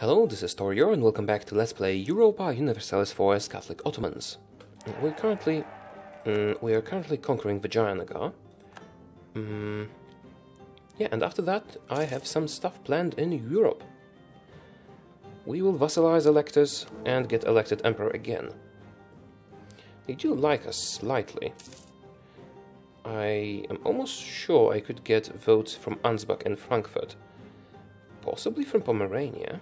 Hello, this is Taureor and welcome back to Let's Play Europa Universalis IV as Catholic Ottomans. We are currently conquering Vijayanagara. Yeah, and after that I have some stuff planned in Europe. We will vassalize electors and get elected emperor again. They do like us slightly. I am almost sure I could get votes from Ansbach and Frankfurt. Possibly from Pomerania.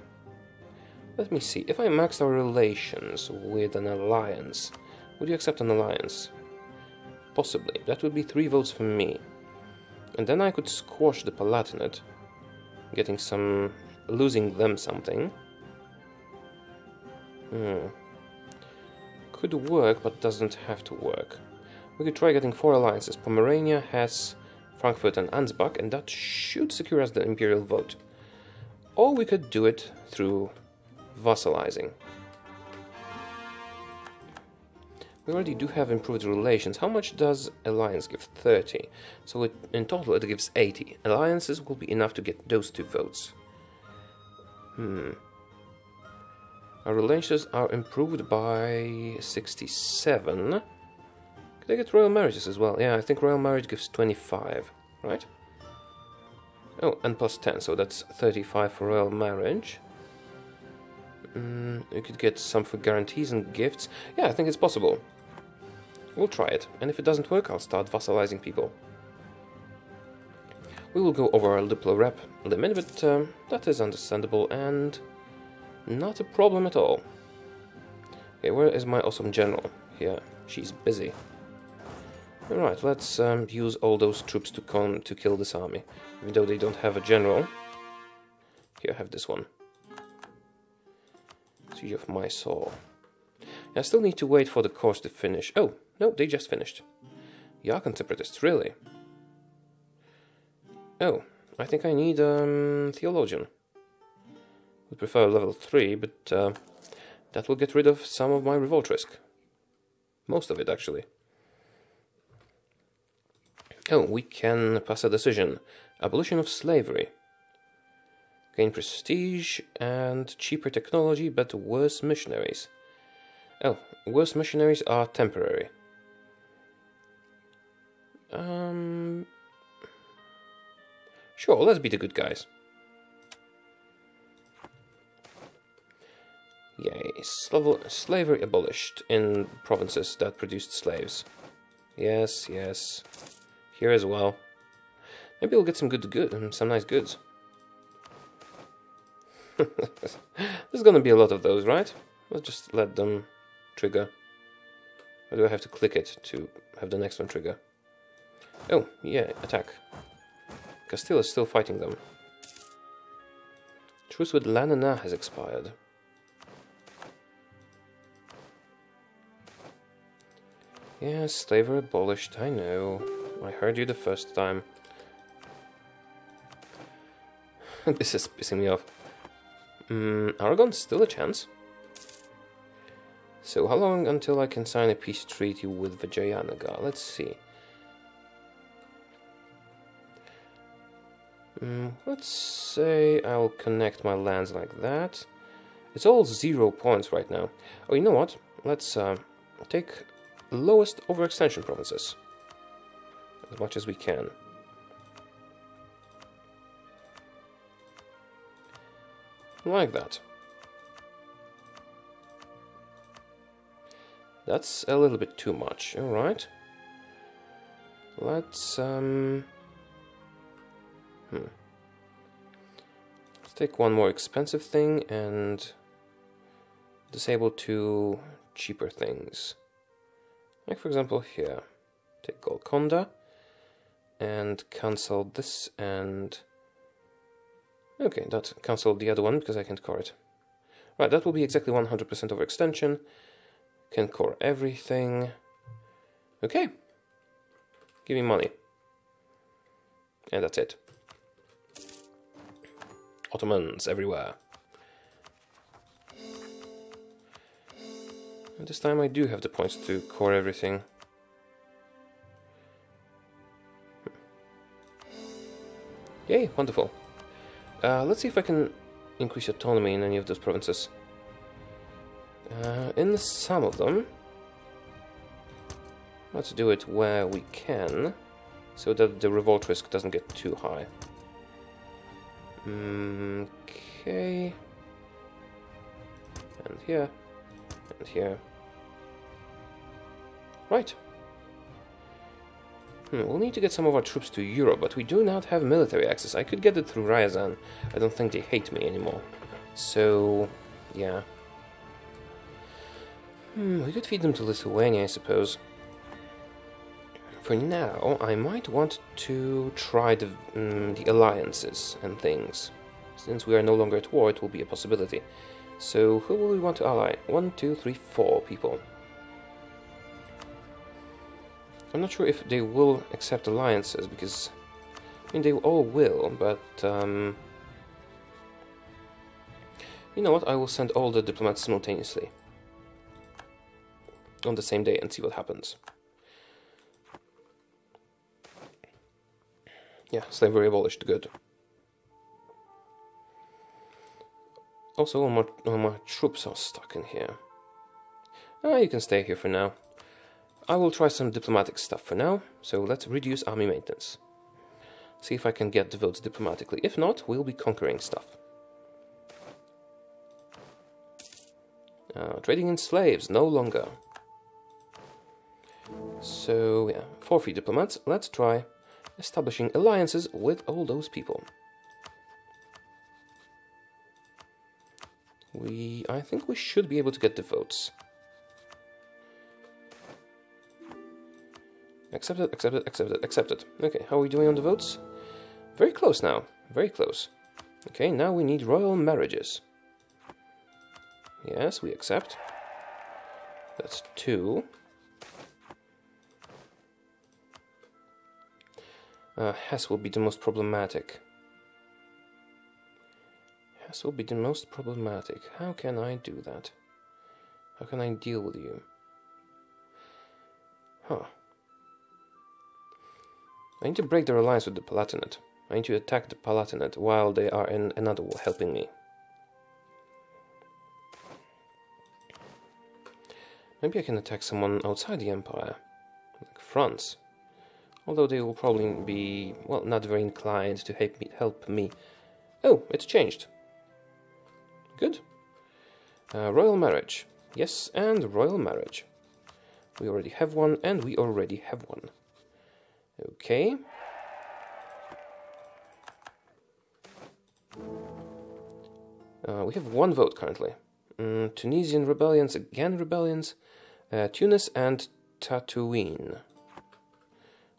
Let me see, if I maxed our relations with an alliance, would you accept an alliance? Possibly, that would be 3 votes from me. And then I could squash the Palatinate, losing them something. Could work, but doesn't have to work. We could try getting 4 alliances, Pomerania, Hesse, Frankfurt and Ansbach, and that should secure us the imperial vote. Or we could do it through vassalizing. We already do have improved relations. How much does alliance give? 30. So in total it gives 80. Alliances will be enough to get those 2 votes. Our relations are improved by 67. Could I get royal marriages as well? Yeah, I think royal marriage gives 25, right? Oh, and plus 10, so that's 35 for royal marriage. We could get some for guarantees and gifts. Yeah, I think it's possible. We'll try it, and if it doesn't work, I'll start vassalizing people. We will go over our diplo rep limit, but that is understandable and not a problem at all. Okay, where is my awesome general? Here, she's busy. Alright, let's use all those troops to kill this army, even though they don't have a general. Here, I have this one. Siege of Mysore. I still need to wait for the course to finish. Oh, no, they just finished. Yarkand separatists, really? Oh, I think I need a theologian. Would prefer level 3, but that will get rid of some of my revolt risk. Most of it, actually. Oh, we can pass a decision. Abolition of slavery. Gain prestige and cheaper technology, but worse missionaries. Oh, worse missionaries are temporary. Sure, let's be the good guys. Yay, slavery abolished in provinces that produced slaves. Yes, yes. Here as well. Maybe we'll get some some nice goods. There's gonna be a lot of those, right? Let's just let them trigger. Or do I have to click it to have the next one trigger? Oh, yeah, attack. Castile is still fighting them. Truce with Lanana has expired. Yeah, slavery abolished, I know. I heard you the first time. This is pissing me off. Aragon's still a chance. So how long until I can sign a peace treaty with Vijayanagara? Let's see. Let's say I'll connect my lands like that. It's all 0 points right now. Oh, you know what? Let's take lowest overextension provinces. As much as we can. Like that. That's a little bit too much, alright. Let's let's take one more expensive thing and disable 2 cheaper things. Like for example here. Take Golconda. And cancel this and... Okay, that cancelled the other one because I can't core it. Right, that will be exactly 100% overextension. Can core everything. Okay. Give me money. And that's it. Ottomans everywhere. And this time I do have the points to core everything. Yay, wonderful. Let's see if I can increase autonomy in any of those provinces. In some of them, let's do it where we can, so that the revolt risk doesn't get too high. Okay. And here. And here. Right. We'll need to get some of our troops to Europe, but we do not have military access. I could get it through Ryazan. I don't think they hate me anymore. So, yeah. We could feed them to Lithuania, I suppose. For now, I might want to try the alliances and things. Since we are no longer at war, it will be a possibility. So, who will we want to ally? 1, 2, 3, 4 people. I'm not sure if they will accept alliances, because... I mean, they all will, but... you know what, I will send all the diplomats simultaneously. On the same day and see what happens. Yeah, slavery abolished, good. Also, all my troops are stuck in here. Ah, you can stay here for now. I will try some diplomatic stuff for now, so let's reduce army maintenance. See if I can get the votes diplomatically. If not, we'll be conquering stuff. Trading in slaves, no longer. So, yeah, 4 free diplomats. Let's try establishing alliances with all those people. I think we should be able to get the votes. Accepted, accepted, accepted, accepted. Okay, how are we doing on the votes? Very close now. Very close. Okay, now we need royal marriages. Yes, we accept. That's 2. Hesse will be the most problematic. Hesse will be the most problematic. How can I do that? How can I deal with you? Huh. I need to break their alliance with the Palatinate. I need to attack the Palatinate while they are in another war helping me. Maybe I can attack someone outside the Empire, like France. Although they will probably be, well, not very inclined to help me. Oh, it's changed. Good. Royal marriage. Yes, and royal marriage. We already have one, and we already have one. Okay. We have 1 vote currently. Tunisian rebellions, again rebellions, Tunis and Tatooine,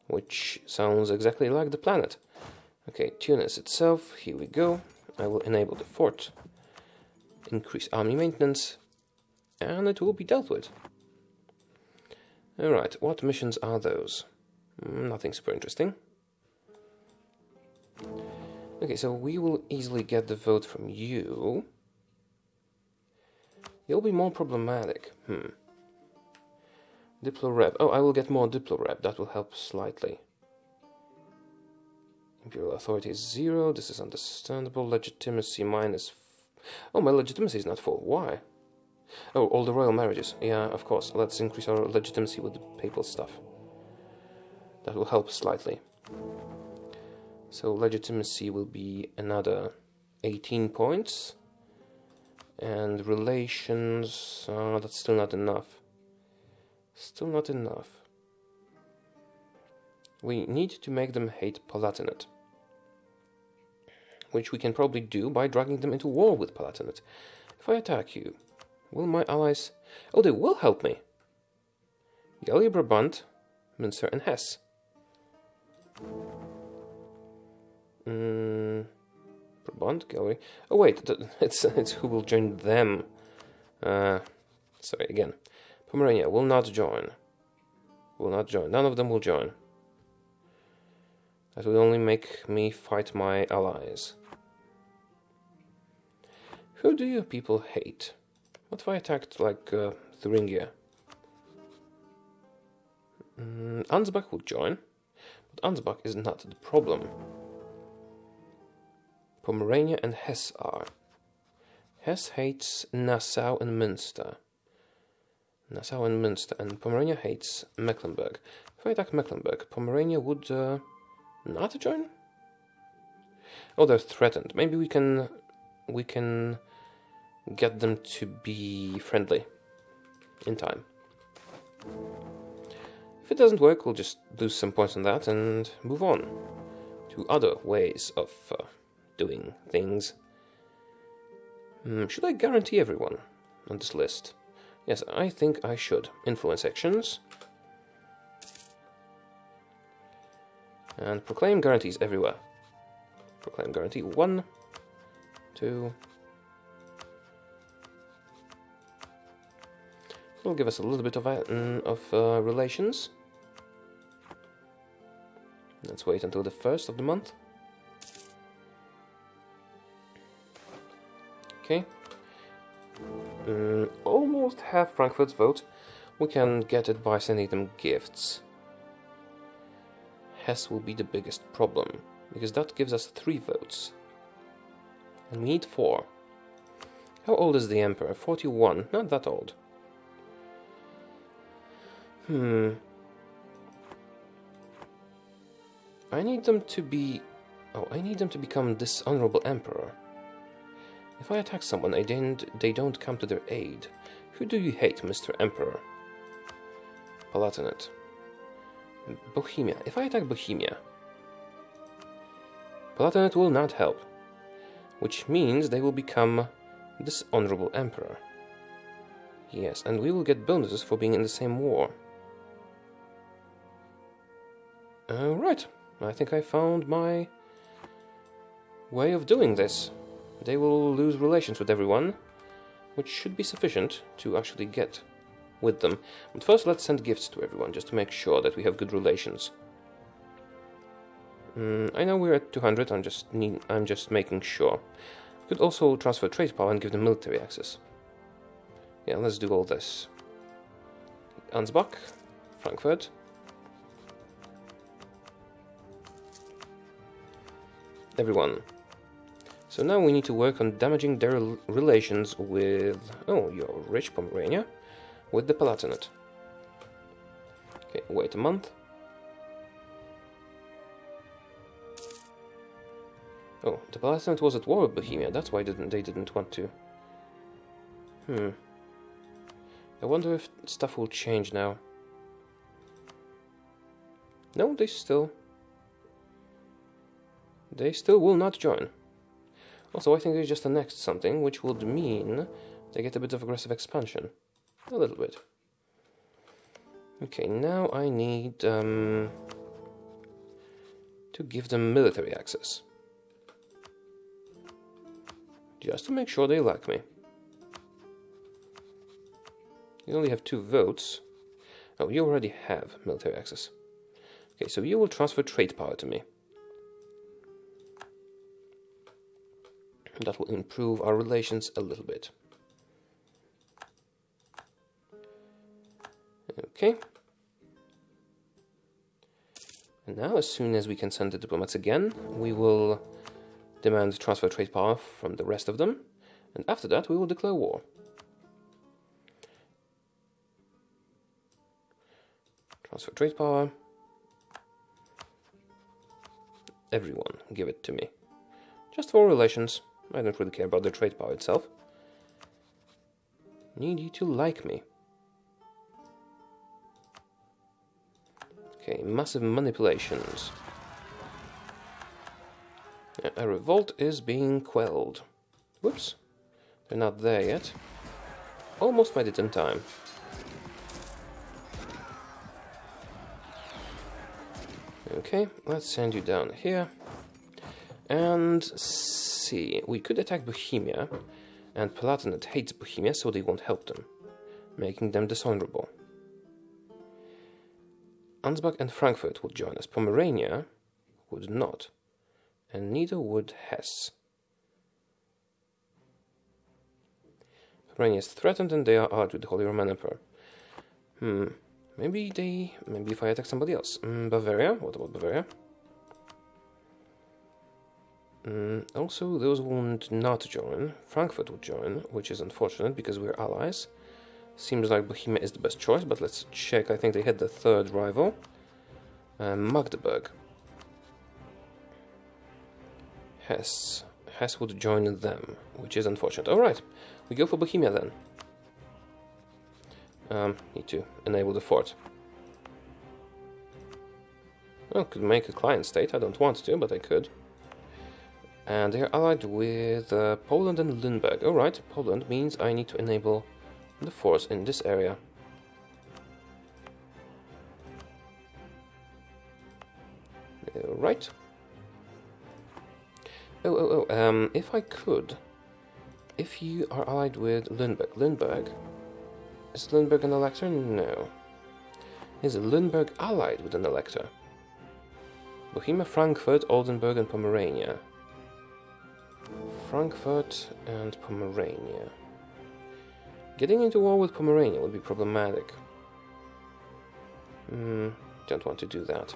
which sounds exactly like the planet. Okay, Tunis itself, here we go. I will enable the fort, increase army maintenance, and it will be dealt with. Alright, what missions are those? Nothing super interesting. Okay, so we will easily get the vote from you. You'll be more problematic. Diplo-rep. Oh, I will get more diplo-rep. That will help slightly. Imperial authority is 0. This is understandable. Legitimacy minus... Oh, my legitimacy is not 4. Why? Oh, all the royal marriages. Yeah, of course. Let's increase our legitimacy with the papal stuff. That will help slightly. So legitimacy will be another 18 points. And relations... that's still not enough. Still not enough. We need to make them hate Palatinate. Which we can probably do by dragging them into war with Palatinate. If I attack you, will my allies... Oh, they will help me! Gallia, Brabant, Münster and Hesse. Brabant, Gallery. Oh wait, it's who will join them. Sorry again. Pomerania will not join. Will not join. None of them will join. That would only make me fight my allies. Who do your people hate? What if I attacked like Thuringia? Ansbach would join, but Ansbach is not the problem. Pomerania and Hesse are. Hesse hates Nassau and Münster. Nassau and Münster, and Pomerania hates Mecklenburg. If I attack Mecklenburg, Pomerania would not join? Oh, they're threatened. Maybe we can get them to be friendly in time. If it doesn't work, we'll just lose some points on that and move on to other ways of doing things. Should I guarantee everyone on this list? Yes, I think I should. Influence actions. And proclaim guarantees everywhere. Proclaim guarantee 1, 2. It'll give us a little bit of relations. Let's wait until the 1st of the month. Okay. Almost half Frankfurt's vote. We can get it by sending them gifts. Hesse will be the biggest problem, because that gives us 3 votes. And we need 4. How old is the Emperor? 41. Not that old. I need them to be... Oh, I need them to become dishonorable Emperor. If I attack someone, they don't come to their aid. Who do you hate, Mr. Emperor? Palatinate. Bohemia. If I attack Bohemia, Palatinate will not help, which means they will become dishonorable Emperor. Yes, and we will get bonuses for being in the same war. Right, I think I found my way of doing this. They will lose relations with everyone, which should be sufficient to actually get with them. But first, let's send gifts to everyone, just to make sure that we have good relations. I know we're at 200, I'm just making sure. We could also transfer trade power and give them military access. Yeah, let's do all this. Ansbach, Frankfurt. Everyone. So now we need to work on damaging their relations with... Oh, you're rich, Pomerania. With the Palatinate. Okay, wait a month. Oh, the Palatinate was at war with Bohemia, that's why they didn't want to. I wonder if stuff will change now. No, they still will not join. Also, I think they just annexed something, which would mean they get a bit of aggressive expansion. A little bit. Okay, now I need to give them military access. Just to make sure they like me. You only have 2 votes. Oh, you already have military access. Okay, so you will transfer trade power to me. That will improve our relations a little bit. Okay. And now, as soon as we can send the diplomats again, we will demand transfer trade power from the rest of them, and after that we will declare war. Transfer trade power. Everyone, give it to me. Just for relations. I don't really care about the trade power itself. Need you to like me. Okay, massive manipulations. A revolt is being quelled. Whoops. They're not there yet. Almost made it in time. Okay, let's send you down here. And see, we could attack Bohemia, and Palatinate hates Bohemia, so they won't help them, making them dishonorable. Ansbach and Frankfurt would join us. Pomerania would not, and neither would Hesse. Pomerania is threatened, and they are armed with the Holy Roman Emperor. Maybe if I attack somebody else. Bavaria? What about Bavaria? Also, those who would not join, Frankfurt would join, which is unfortunate because we're allies. Seems like Bohemia is the best choice, but let's check. I think they had the third rival, Magdeburg. Hesse. Hesse would join them, which is unfortunate. Alright, we go for Bohemia then. Need to enable the fort. Well, could make a client state. I don't want to, but I could. And they are allied with Poland and Lindbergh. Alright, Poland means I need to enable the force in this area. Alright. If I could, if you are allied with Lindbergh, is Lindbergh an elector? No. Is Lindbergh allied with an elector? Bohemia, Frankfurt, Oldenburg and Pomerania. Frankfurt and Pomerania. Getting into war with Pomerania would be problematic. Don't want to do that.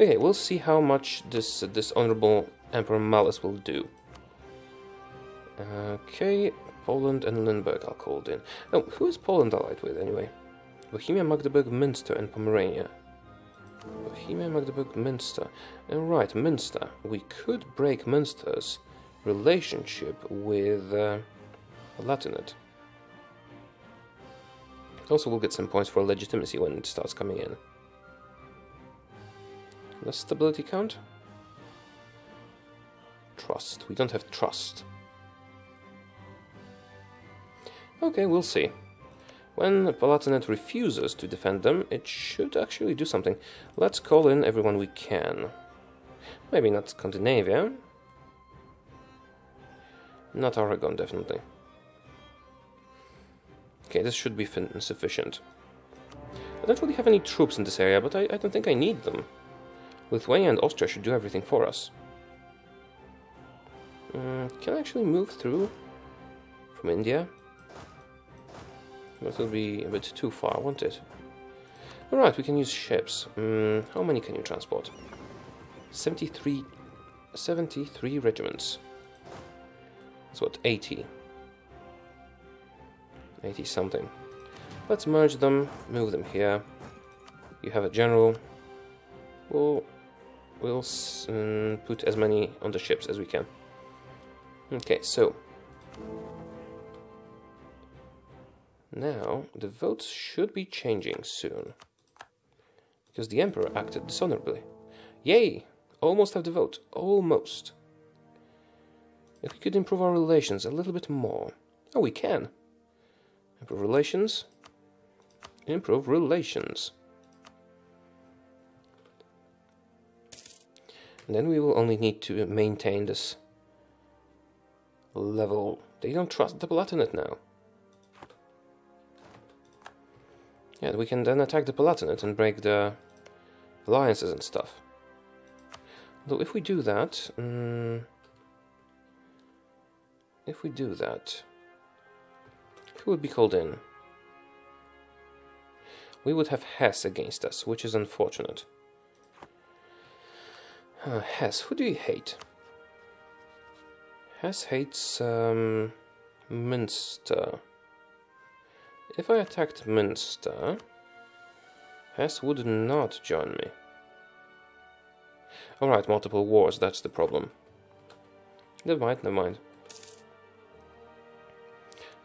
Okay, we'll see how much this honorable Emperor Malus will do. Okay, Poland and Lindbergh are called in. Oh, who is Poland allied with anyway? Bohemia, Magdeburg, Münster and Pomerania. Bohemia, Magdeburg, Münster. Alright, Münster. We could break Münster's relationship with Palatinate. Also, we'll get some points for legitimacy when it starts coming in. Does stability count? Trust. We don't have trust. Okay, we'll see. When Palatinate refuses to defend them, it should actually do something. Let's call in everyone we can. Maybe not Scandinavia. Not Aragon, definitely. Okay, this should be sufficient. I don't really have any troops in this area, but I don't think I need them. Lithuania and Austria should do everything for us. Can I actually move through from India? That will be a bit too far, won't it? Alright, we can use ships. How many can you transport? 73 regiments. That's what, 80. 80 something. Let's merge them, move them here. You have a general. We'll put as many on the ships as we can. Okay, so now the votes should be changing soon, because the Emperor acted dishonorably. Yay! Almost have the vote. Almost. If we could improve our relations a little bit more. Oh, we can. Improve relations. Improve relations. And then we will only need to maintain this level. They don't trust the Palatinate now. Yeah, we can then attack the Palatinate and break the alliances and stuff. Though if we do that, who would be called in? We would have Hesse against us, which is unfortunate. Hesse, who do you hate? Hesse hates Münster. If I attacked Münster, Hesse would not join me. Alright, multiple wars, that's the problem. Never mind, never mind.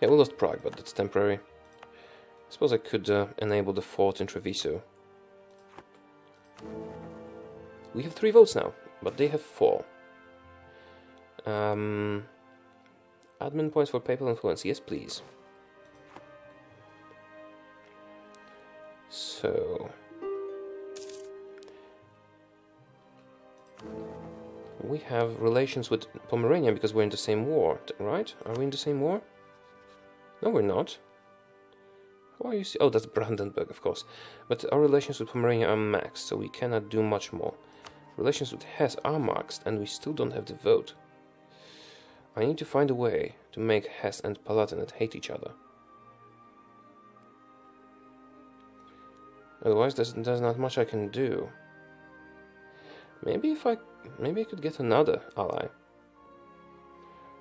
Yeah, we lost Prague, but that's temporary. I suppose I could enable the fort in Treviso. We have 3 votes now, but they have 4. Admin points for papal influence, yes please. So we have relations with Pomerania because we're in the same war, right? Are we in the same war? No, we're not. Why are you see? Oh, that's Brandenburg, of course. But our relations with Pomerania are maxed, so we cannot do much more. Relations with Hesse are maxed, and we still don't have the vote. I need to find a way to make Hesse and Palatinate hate each other. Otherwise, there's not much I can do. Maybe if I Maybe I could get another ally.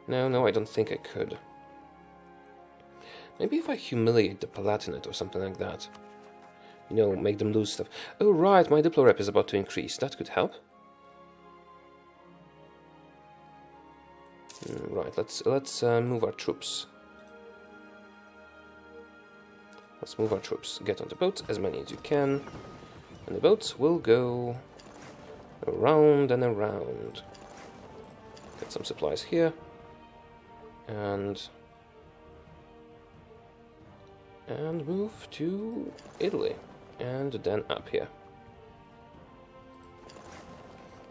No, I don't think I could. Maybe if I humiliate the Palatinate or something like that. You know, make them lose stuff. Oh right, my Diplorep is about to increase. That could help. Right, let's move our troops. Let's move our troops. Get on the boats, as many as you can. And the boats will go around and around. Get some supplies here. And move to Italy. And then up here.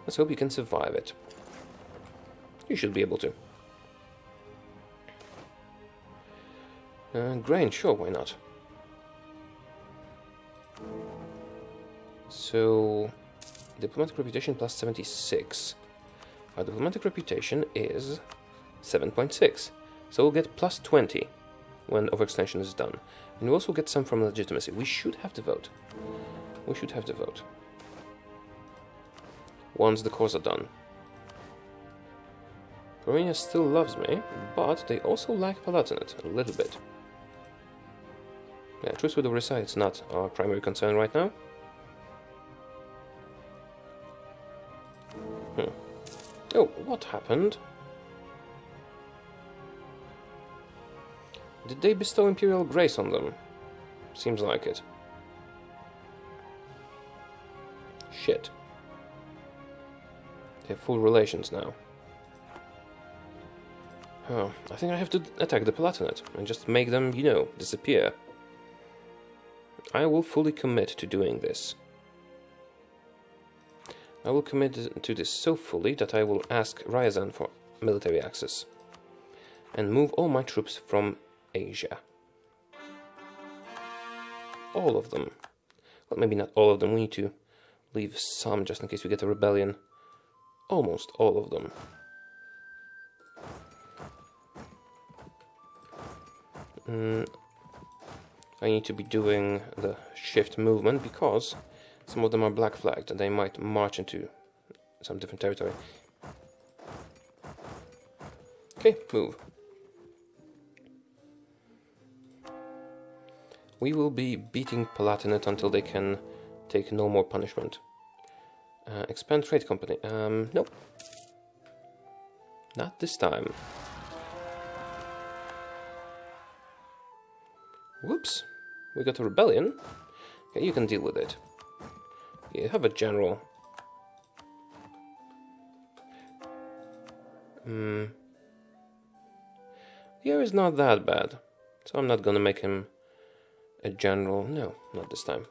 Let's hope you can survive it. You should be able to. Grain, sure, why not? So, diplomatic reputation plus 76. Our diplomatic reputation is 7.6. So we'll get plus 20 when overextension is done. And we also get some from legitimacy. We should have the vote. We should have the vote. Once the cores are done. Pomerania still loves me, but they also like Palatinate a little bit. Yeah, truce with Orissa, it's not our primary concern right now. Oh, what happened? Did they bestow Imperial Grace on them? Seems like it. Shit. They have full relations now. Oh, I think I have to attack the Palatinate and just make them, you know, disappear. I will fully commit to doing this. I will commit to this so fully that I will ask Ryazan for military access and move all my troops from Asia. All of them. Well, maybe not all of them, we need to leave some just in case we get a rebellion. Almost all of them. I need to be doing the shift movement because some of them are black flagged and they might march into some different territory. Okay, move. We will be beating Palatinate until they can take no more punishment. Expand trade company. Nope. Not this time. Whoops. We got a rebellion. Okay, you can deal with it. You have a general. The air is not that bad, so I'm not gonna make him a general. No, not this time.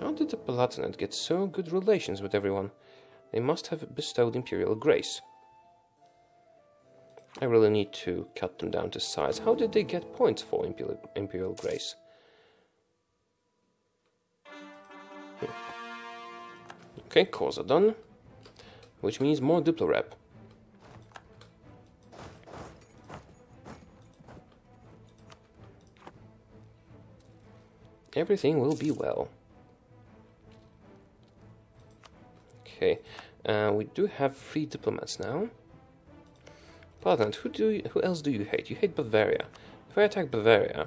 How did the Palatinate get so good relations with everyone? They must have bestowed Imperial Grace. I really need to cut them down to size. How did they get points for Imperial Grace? Okay, cores are done, which means more Diplorep. Everything will be well. Okay, we do have 3 diplomats now. Pardon, who else do you hate? You hate Bavaria. If I attack Bavaria,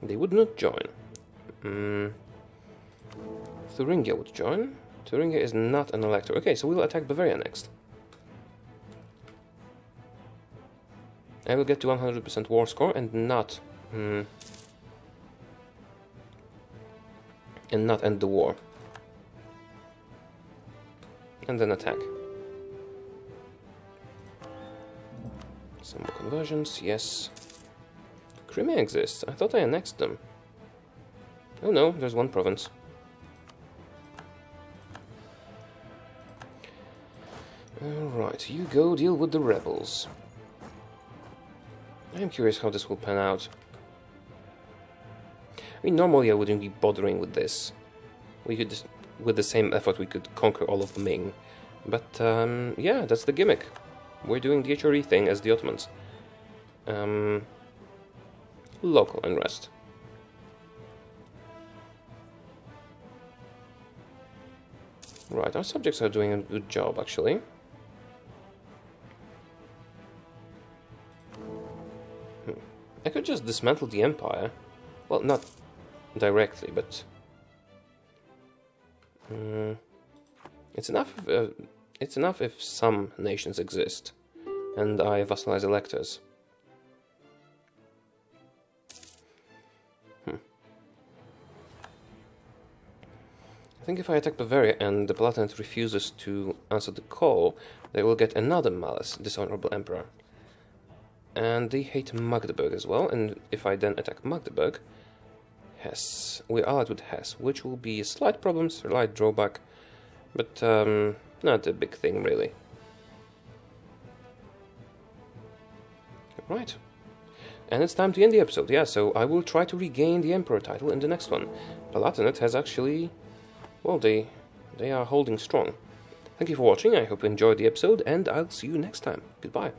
they would not join. Thuringia would join. Thuringia is not an elector. Okay, so we'll attack Bavaria next. I will get to 100% war score and not end the war. And then attack. Some more conversions, yes. Crimea exists. I thought I annexed them. Oh no, there's one province. Alright, you go deal with the rebels. I'm curious how this will pan out. I mean, normally I wouldn't be bothering with this. We could, with the same effort, we could conquer all of Ming. But, yeah, that's the gimmick. We're doing the HRE thing as the Ottomans. Local unrest. Right, our subjects are doing a good job, actually. I could just dismantle the empire. Well, not directly, but... it's enough if some nations exist, and I vassalize electors. I think if I attack Bavaria and the Palatinate refuses to answer the call, they will get another malice, dishonorable emperor. And they hate Magdeburg as well, and if I then attack Magdeburg, Hesse. We're allied with Hesse, which will be a slight problem, a slight drawback, but not a big thing really. Right. And it's time to end the episode, yeah, so I will try to regain the emperor title in the next one. Palatinate has actually... well, they are holding strong. Thank you for watching, I hope you enjoyed the episode, and I'll see you next time. Goodbye.